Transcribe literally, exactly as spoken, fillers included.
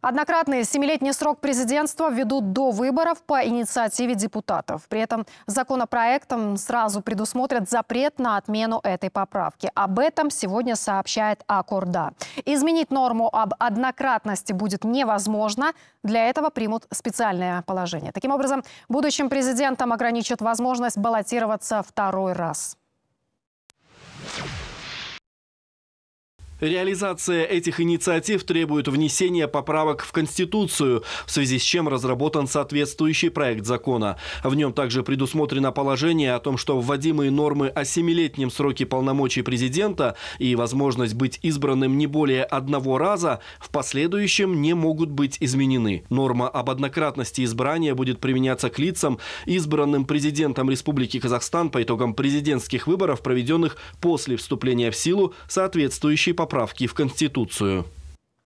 Однократный семилетний срок президентства введут до выборов по инициативе депутатов. При этом законопроектом сразу предусмотрят запрет на отмену этой поправки. Об этом сегодня сообщает Акорда. Изменить норму об однократности будет невозможно. Для этого примут специальное положение. Таким образом, будущим президентам ограничат возможность баллотироваться второй раз. Реализация этих инициатив требует внесения поправок в Конституцию, в связи с чем разработан соответствующий проект закона. В нем также предусмотрено положение о том, что вводимые нормы о семилетнем сроке полномочий президента и возможность быть избранным не более одного раза в последующем не могут быть изменены. Норма об однократности избрания будет применяться к лицам, избранным президентом Республики Казахстан по итогам президентских выборов, проведенных после вступления в силу соответствующей поправки. Поправки в Конституцию.